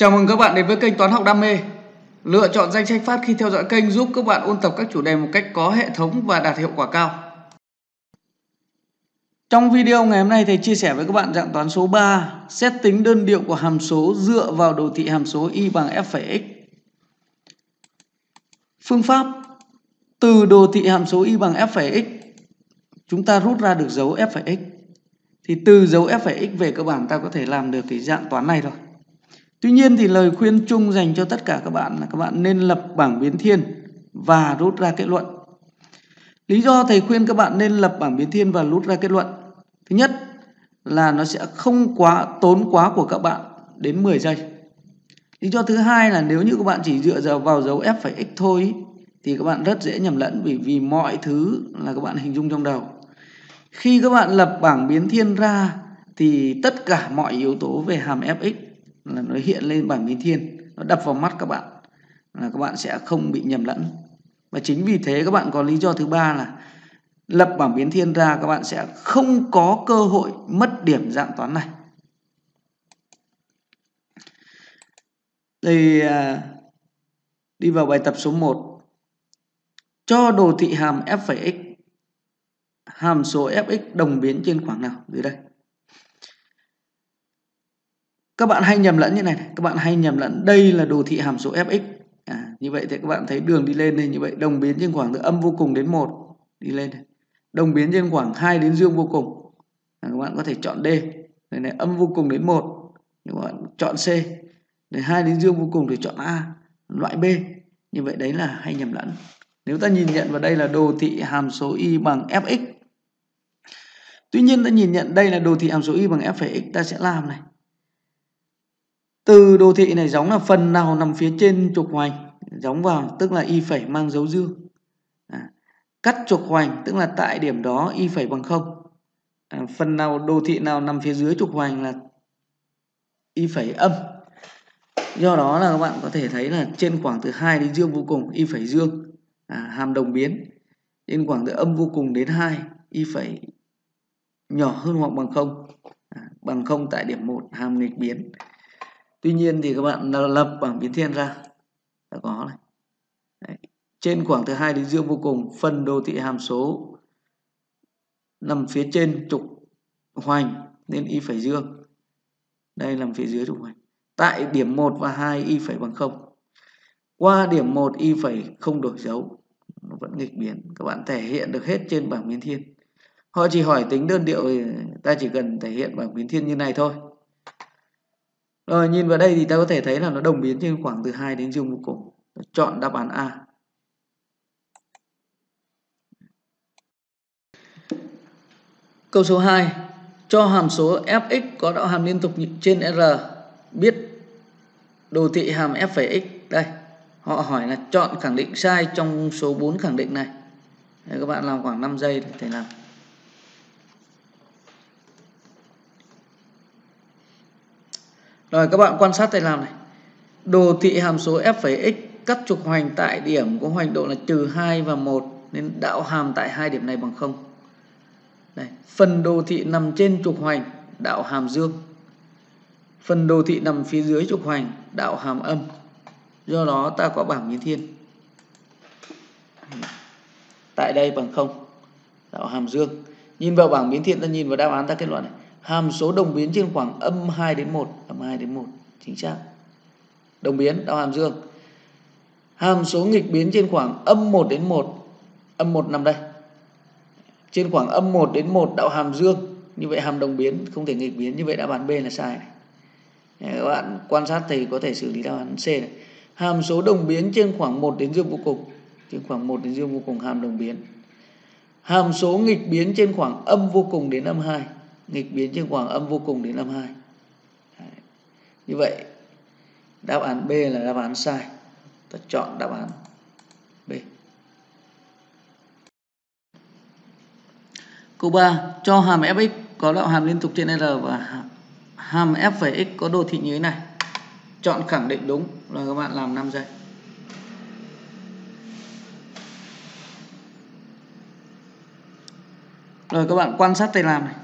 Chào mừng các bạn đến với kênh Toán học đam mê. Lựa chọn danh sách phát khi theo dõi kênh giúp các bạn ôn tập các chủ đề một cách có hệ thống và đạt hiệu quả cao. Trong video ngày hôm nay, thầy chia sẻ với các bạn dạng toán số 3, xét tính đơn điệu của hàm số dựa vào đồ thị hàm số y bằng f'(x). Phương pháp: từ đồ thị hàm số y bằng f'(x), chúng ta rút ra được dấu f'(x. Thì từ dấu f'(x về cơ bản ta có thể làm được cái dạng toán này rồi. Tuy nhiên thì lời khuyên chung dành cho tất cả các bạn là các bạn nên lập bảng biến thiên và rút ra kết luận. Lý do thầy khuyên các bạn nên lập bảng biến thiên và rút ra kết luận. Thứ nhất là nó sẽ không tốn quá của các bạn đến 10 giây. Lý do thứ hai là nếu như các bạn chỉ dựa vào dấu f'(x) thôi thì các bạn rất dễ nhầm lẫn, bởi vì mọi thứ là các bạn hình dung trong đầu. Khi các bạn lập bảng biến thiên ra thì tất cả mọi yếu tố về hàm f(x) là nó hiện lên bảng biến thiên, nó đập vào mắt các bạn là các bạn sẽ không bị nhầm lẫn. Và chính vì thế các bạn có lý do thứ ba là lập bảng biến thiên ra các bạn sẽ không có cơ hội mất điểm dạng toán này. Thì đi vào bài tập số 1. Cho đồ thị hàm f'(x), hàm số f(x) đồng biến trên khoảng nào? Dưới đây. Các bạn hay nhầm lẫn như này, các bạn hay nhầm lẫn đây là đồ thị hàm số f(x). Như vậy thì các bạn thấy đường đi lên này, như vậy đồng biến trên khoảng từ âm vô cùng đến 1 đi lên này. Đồng biến trên khoảng 2 đến dương vô cùng. Các bạn có thể chọn D. Đây này, âm vô cùng đến 1. Các bạn chọn C. Để 2 đến dương vô cùng thì chọn A, loại B. Như vậy đấy là hay nhầm lẫn. Nếu ta nhìn nhận vào đây là đồ thị hàm số y bằng f(x). Tuy nhiên ta nhìn nhận đây là đồ thị hàm số y bằng f'(x), ta sẽ làm này. Từ đồ thị này giống là phần nào nằm phía trên trục hoành, giống vào tức là y' mang dấu dương. Cắt trục hoành tức là tại điểm đó y' bằng 0. Phần nào đồ thị nào nằm phía dưới trục hoành là y' âm. Do đó là các bạn có thể thấy là trên khoảng từ 2 đến dương vô cùng y' dương, hàm đồng biến. Trên khoảng từ âm vô cùng đến 2 y' nhỏ hơn hoặc bằng 0. Bằng 0 tại điểm 1, hàm nghịch biến. Tuy nhiên thì các bạn lập bảng biến thiên ra đã có này. Đấy. Trên khoảng từ 2 đến dương vô cùng, phần đồ thị hàm số nằm phía trên trục hoành nên y' dương. Đây nằm phía dưới trục hoành. Tại điểm 1 và 2 y' bằng 0. Qua điểm 1 y' không đổi dấu, nó vẫn nghịch biến. Các bạn thể hiện được hết trên bảng biến thiên. Họ chỉ hỏi tính đơn điệu thì ta chỉ cần thể hiện bảng biến thiên như này thôi. Rồi nhìn vào đây thì ta có thể thấy là nó đồng biến trên khoảng từ 2 đến dương vô cùng. Chọn đáp án A. Câu số 2. Cho hàm số f(x) có đạo hàm liên tục trên R, biết đồ thị hàm f'(x). Đây, họ hỏi là chọn khẳng định sai trong số 4 khẳng định này. Đây, các bạn làm khoảng 5 giây để làm. Rồi các bạn quan sát thầy làm này. Đồ thị hàm số f'(x) cắt trục hoành tại điểm có hoành độ là -2 và 1 nên đạo hàm tại hai điểm này bằng 0. Đây, phần đồ thị nằm trên trục hoành đạo hàm dương. Phần đồ thị nằm phía dưới trục hoành đạo hàm âm. Do đó ta có bảng biến thiên. Tại đây bằng 0. Đạo hàm dương. Nhìn vào bảng biến thiên ta nhìn vào đáp án ta kết luận này. Hàm số đồng biến trên khoảng âm 2 đến 1, chính xác. Đồng biến, đạo hàm dương. Hàm số nghịch biến trên khoảng âm 1 đến 1, âm 1 nằm đây. Trên khoảng âm 1 đến 1 đạo hàm dương, như vậy hàm đồng biến không thể nghịch biến, như vậy đáp án B là sai này. Các bạn quan sát thầy có thể xử lý đáp án C này. Hàm số đồng biến trên khoảng 1 đến dương vô cùng, trên khoảng 1 đến dương vô cùng hàm đồng biến. Hàm số nghịch biến trên khoảng âm vô cùng đến âm 2. Nghịch biến trên khoảng âm vô cùng đến âm 2. Đấy. Như vậy đáp án B là đáp án sai. Ta chọn đáp án B. Câu 3. Cho hàm f(x) có đạo hàm liên tục trên R và hàm f'(x) có đồ thị như thế này. Chọn khẳng định đúng. Rồi các bạn làm 5 giây. Rồi các bạn quan sát thầy làm này.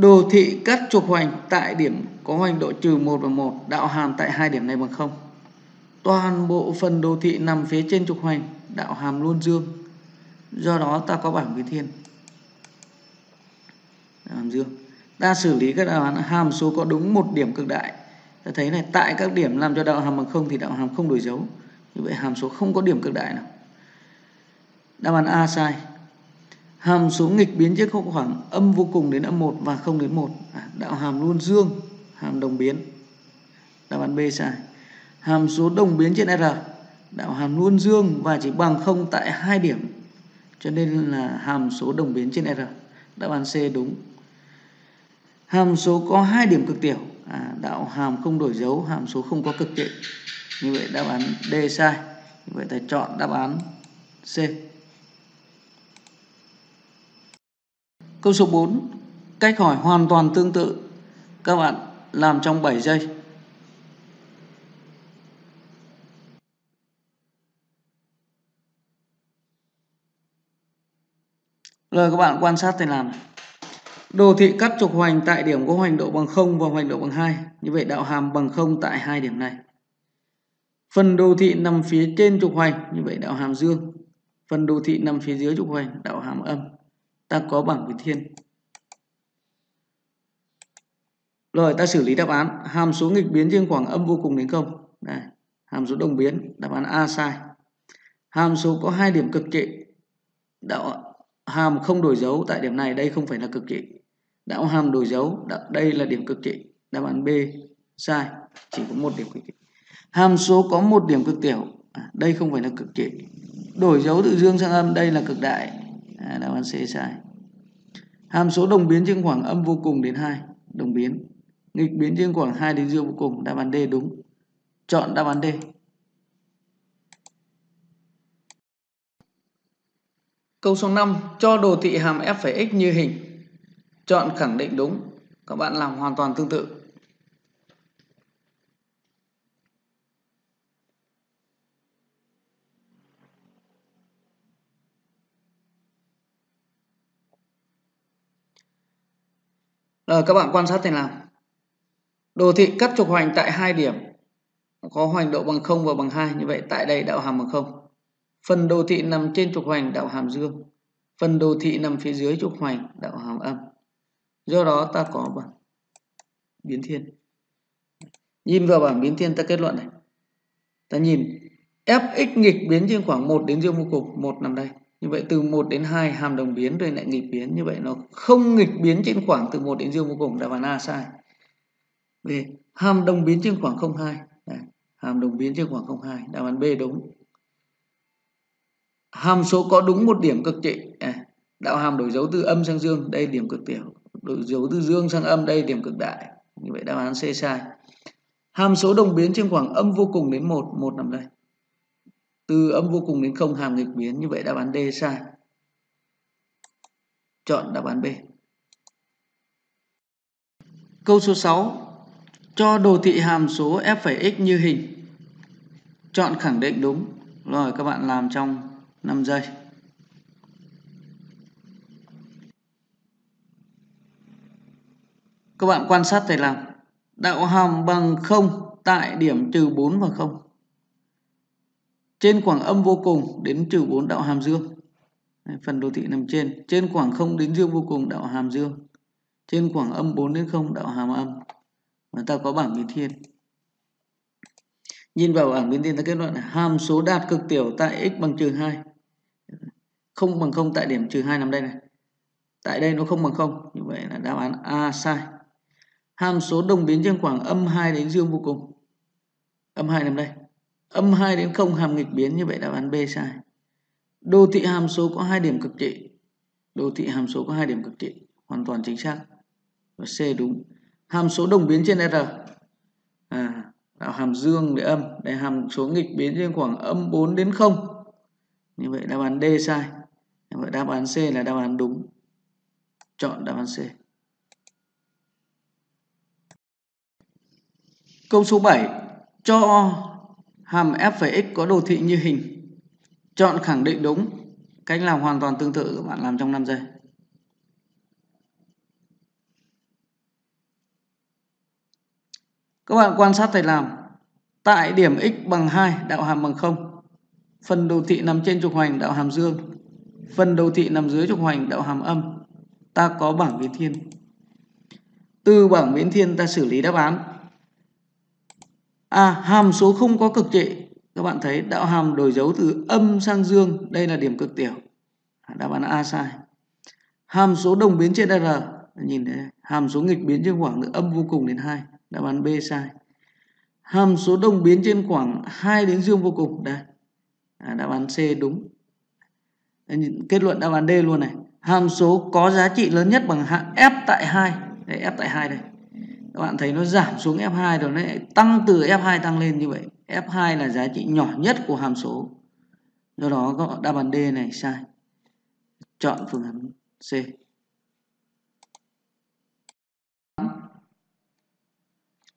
đồ thị các trục hoành tại điểm có hoành độ trừ 1 và 1 đạo hàm tại hai điểm này bằng 0. Toàn bộ phần đồ thị nằm phía trên trục hoành đạo hàm luôn dương. Do đó ta có bảng biến thiên đạo hàm dương. Ta xử lý các đạo hàm số có đúng một điểm cực đại. Ta thấy này, tại các điểm làm cho đạo hàm bằng 0 thì đạo hàm không đổi dấu. Như vậy hàm số không có điểm cực đại nào. Đáp án A sai. Hàm số nghịch biến trên khoảng âm vô cùng đến âm 1 và 0 đến 1. Đạo hàm luôn dương, hàm đồng biến. Đáp án B sai. Hàm số đồng biến trên R, đạo hàm luôn dương và chỉ bằng 0 tại hai điểm. Cho nên là hàm số đồng biến trên R. Đáp án C đúng. Hàm số có hai điểm cực tiểu, đạo hàm không đổi dấu, hàm số không có cực tệ. Như vậy đáp án D sai. Như vậy ta chọn đáp án C. Câu số 4, cách hỏi hoàn toàn tương tự. Các bạn làm trong 7 giây. Rồi các bạn quan sát thầy làm. Đồ thị cắt trục hoành tại điểm có hoành độ bằng 0 và hoành độ bằng 2. Như vậy đạo hàm bằng 0 tại hai điểm này. Phần đồ thị nằm phía trên trục hoành, như vậy đạo hàm dương. Phần đồ thị nằm phía dưới trục hoành, đạo hàm âm. Ta có bảng biến thiên. Rồi ta xử lý đáp án. Hàm số nghịch biến trên khoảng âm vô cùng đến 0. Đây, hàm số đồng biến, đáp án A sai. Hàm số có hai điểm cực trị. Đạo hàm không đổi dấu tại điểm này, đây không phải là cực trị. Đạo hàm đổi dấu, đây là điểm cực trị. Đáp án B sai, chỉ có một điểm cực trị. Hàm số có một điểm cực tiểu, đây không phải là cực trị. Đổi dấu từ dương sang âm, đây là cực đại. Đáp án C sai. Hàm số đồng biến trên khoảng âm vô cùng đến 2, đồng biến. Nghịch biến trên khoảng 2 đến dương vô cùng, đáp án D đúng. Chọn đáp án D. Câu số 5, cho đồ thị hàm f(x) như hình. Chọn khẳng định đúng. Các bạn làm hoàn toàn tương tự. Các bạn quan sát thầy làm. Đồ thị cắt trục hoành tại hai điểm có hoành độ bằng 0 và bằng 2. Như vậy tại đây đạo hàm bằng 0. Phần đồ thị nằm trên trục hoành đạo hàm dương. Phần đồ thị nằm phía dưới trục hoành đạo hàm âm. Do đó ta có bảng biến thiên. Nhìn vào bảng biến thiên ta kết luận này. Ta nhìn fx nghịch biến trên khoảng 1 đến dương vô cùng. 1 nằm đây. Như vậy từ 1 đến 2 hàm đồng biến rồi lại nghịch biến. Như vậy nó không nghịch biến trên khoảng từ 1 đến dương vô cùng. Đáp án A sai. B. Hàm đồng biến trên khoảng 0,2. Hàm đồng biến trên khoảng 0,2. Đáp án B đúng. Hàm số có đúng một điểm cực trị. Đạo hàm đổi dấu từ âm sang dương. Đây điểm cực tiểu. Đổi dấu từ dương sang âm. Đây điểm cực đại. Như vậy đáp án C sai. Hàm số đồng biến trên khoảng âm vô cùng đến 1. 1 nằm đây. Từ âm vô cùng đến 0 hàm nghịch biến. Như vậy đáp án D sai. Chọn đáp án B. Câu số 6. Cho đồ thị hàm số f(x) như hình. Chọn khẳng định đúng. Rồi các bạn làm trong 5 giây. Các bạn quan sát thầy làm. Đạo hàm bằng 0 tại điểm trừ 4 và 0. Trên khoảng âm vô cùng đến trừ 4 đạo hàm dương. Phần đồ thị nằm trên. Trên khoảng 0 đến dương vô cùng đạo hàm dương. Trên khoảng âm 4 đến 0 đạo hàm âm. Và ta có bảng biến thiên. Nhìn vào bảng biến thiên ta kết luận là hàm số đạt cực tiểu tại x bằng trừ 2. Không bằng 0 tại điểm trừ 2 nằm đây này. Tại đây nó không bằng 0. Như vậy là đáp án A sai. Hàm số đồng biến trên khoảng âm 2 đến dương vô cùng. Âm 2 nằm đây. Âm 2 đến 0 hàm nghịch biến. Như vậy đáp án B sai. Đồ thị hàm số có hai điểm cực trị. Đồ thị hàm số có hai điểm cực trị. Hoàn toàn chính xác. Và C đúng. Hàm số đồng biến trên R. Đạo hàm dương để âm. Đây hàm số nghịch biến trên khoảng âm 4 đến 0. Như vậy đáp án D sai. Như vậy đáp án C là đáp án đúng. Chọn đáp án C. Câu số 7. Cho hàm f(x) có đồ thị như hình. Chọn khẳng định đúng. Cách làm hoàn toàn tương tự, các bạn làm trong 5 giây. Các bạn quan sát thầy làm. Tại điểm x bằng 2 đạo hàm bằng 0. Phần đồ thị nằm trên trục hoành đạo hàm dương. Phần đồ thị nằm dưới trục hoành đạo hàm âm. Ta có bảng biến thiên. Từ bảng biến thiên ta xử lý đáp án. Hàm số không có cực trị. Các bạn thấy đạo hàm đổi dấu từ âm sang dương. Đây là điểm cực tiểu. Đáp án A sai. Hàm số đồng biến trên R. Nhìn thấy hàm số nghịch biến trên khoảng từ âm vô cùng đến 2. Đáp án B sai. Hàm số đồng biến trên khoảng 2 đến dương vô cùng. Đây. Đáp án C đúng. Kết luận đáp án D luôn này. Hàm số có giá trị lớn nhất bằng f tại 2. Đây, f tại 2 đây. Các bạn thấy nó giảm xuống f2 rồi nó lại tăng từ f2 tăng lên như vậy. F2 là giá trị nhỏ nhất của hàm số. Do đó các đáp án D này sai. Chọn phương án C.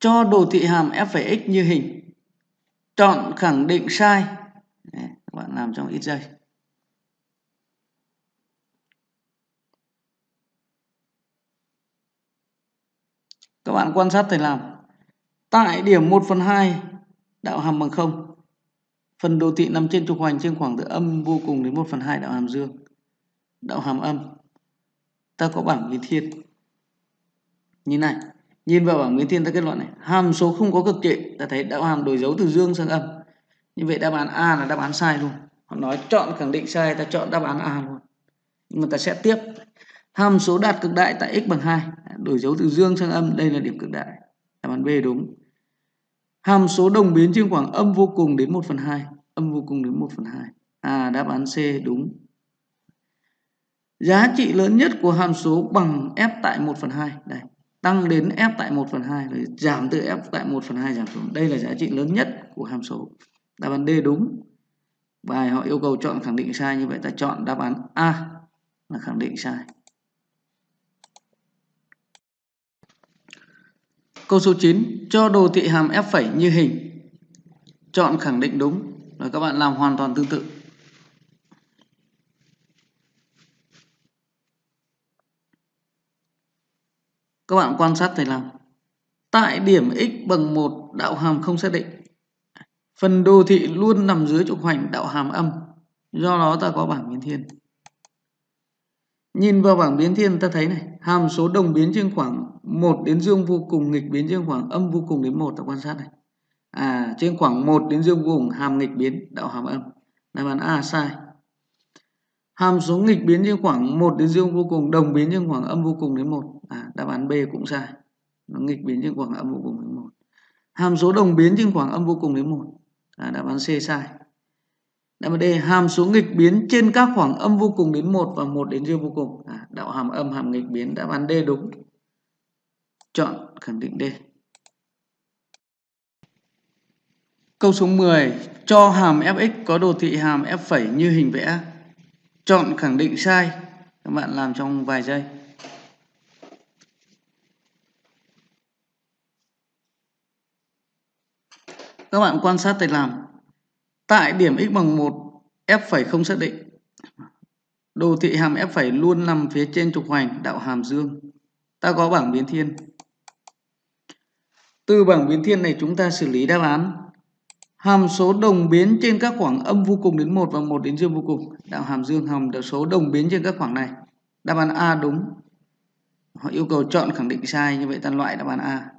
Cho đồ thị hàm f' như hình. Chọn khẳng định sai. Đấy, các bạn làm trong ít giây. Các bạn quan sát thầy làm. Tại điểm 1/2 đạo hàm bằng 0. Phần đồ thị nằm trên trục hoành trên khoảng từ âm vô cùng đến 1/2 đạo hàm dương. Đạo hàm âm. Ta có bảng biến thiên. Như này. Nhìn vào bảng biến thiên ta kết luận này. Hàm số không có cực trị. Ta thấy đạo hàm đổi dấu từ dương sang âm. Như vậy đáp án A là đáp án sai luôn. Họ nói chọn khẳng định sai. Ta chọn đáp án A luôn. Nhưng mà ta sẽ tiếp. Hàm số đạt cực đại tại x bằng 2. Đổi dấu từ dương sang âm. Đây là điểm cực đại. Đáp án B đúng. Hàm số đồng biến trên khoảng âm vô cùng đến 1/2. Âm vô cùng đến 1/2. Đáp án C đúng. Giá trị lớn nhất của hàm số bằng f tại 1/2. Đây. Tăng đến f tại 1/2. Rồi giảm từ f tại 1/2 giảm xuống. Đây là giá trị lớn nhất của hàm số. Đáp án D đúng. Bài họ yêu cầu chọn khẳng định sai. Như vậy ta chọn đáp án A là khẳng định sai. Câu số 9. Cho đồ thị hàm f' như hình. Chọn khẳng định đúng. Rồi các bạn làm hoàn toàn tương tự. Các bạn quan sát thầy làm. Tại điểm x bằng 1 đạo hàm không xác định. Phần đồ thị luôn nằm dưới trục hoành đạo hàm âm. Do đó ta có bảng biến thiên. Nhìn vào bảng biến thiên ta thấy này. Hàm số đồng biến trên khoảng 1 đến dương vô cùng, nghịch biến trên khoảng âm vô cùng đến 1. Ta quan sát này. Trên khoảng 1 đến dương vô cùng hàm nghịch biến đạo hàm âm. Đáp án A sai. Hàm số nghịch biến trên khoảng 1 đến dương vô cùng, đồng biến trên khoảng âm vô cùng đến 1. Đáp án B cũng sai. Nó nghịch biến trên khoảng âm vô cùng đến 1. Hàm số đồng biến trên khoảng âm vô cùng đến 1. Đáp án C sai. Đáp án D. Hàm số nghịch biến trên các khoảng âm vô cùng đến 1 và 1 đến dương vô cùng. Đạo hàm âm, hàm nghịch biến. Đáp án D đúng. Chọn khẳng định D. Câu số 10. Cho hàm fx có đồ thị hàm f' như hình vẽ. Chọn khẳng định sai. Các bạn làm trong vài giây. Các bạn quan sát thầy làm. Tại điểm x bằng 1, f' không xác định. Đồ thị hàm f' luôn nằm phía trên trục hoành đạo hàm dương. Ta có bảng biến thiên. Từ bảng biến thiên này chúng ta xử lý đáp án. Hàm số đồng biến trên các khoảng âm vô cùng đến 1 và 1 đến dương vô cùng. Đạo hàm dương, hàm số đồng biến trên các khoảng này. Đáp án A đúng. Họ yêu cầu chọn khẳng định sai. Như vậy ta loại đáp án A.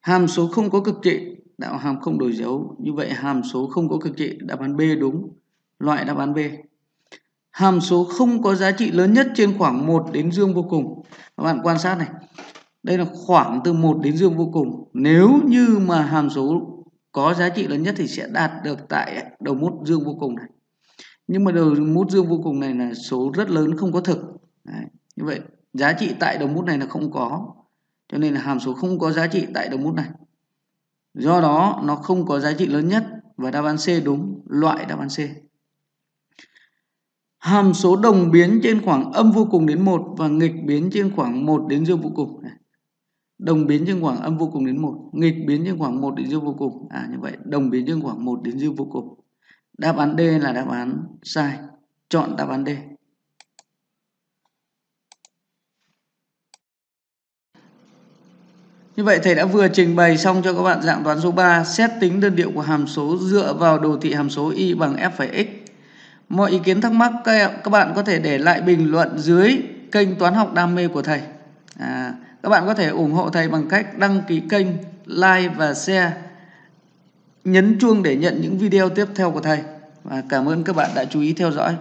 Hàm số không có cực trị. Đạo hàm không đổi dấu. Như vậy hàm số không có cực trị. Đáp án B đúng. Loại đáp án B. Hàm số không có giá trị lớn nhất trên khoảng 1 đến dương vô cùng. Các bạn quan sát này. Đây là khoảng từ 1 đến dương vô cùng. Nếu như mà hàm số có giá trị lớn nhất thì sẽ đạt được tại đầu mút dương vô cùng này. Nhưng mà đầu mút dương vô cùng này là số rất lớn không có thực. Đấy. Như vậy giá trị tại đầu mút này là không có. Cho nên là hàm số không có giá trị tại đầu mút này. Do đó nó không có giá trị lớn nhất. Và đáp án C đúng. Loại đáp án C. Hàm số đồng biến trên khoảng âm vô cùng đến 1 và nghịch biến trên khoảng 1 đến dương vô cùng. Đồng biến trên khoảng âm vô cùng đến 1, nghịch biến trên khoảng 1 đến dương vô cùng. Như vậy đồng biến trên khoảng 1 đến dương vô cùng. Đáp án D là đáp án sai. Chọn đáp án D. Như vậy thầy đã vừa trình bày xong cho các bạn dạng toán số 3 xét tính đơn điệu của hàm số dựa vào đồ thị hàm số y bằng f'(x). Mọi ý kiến thắc mắc các bạn có thể để lại bình luận dưới kênh Toán Học Đam Mê của thầy. Các bạn có thể ủng hộ thầy bằng cách đăng ký kênh, like và share, nhấn chuông để nhận những video tiếp theo của thầy. Và cảm ơn các bạn đã chú ý theo dõi.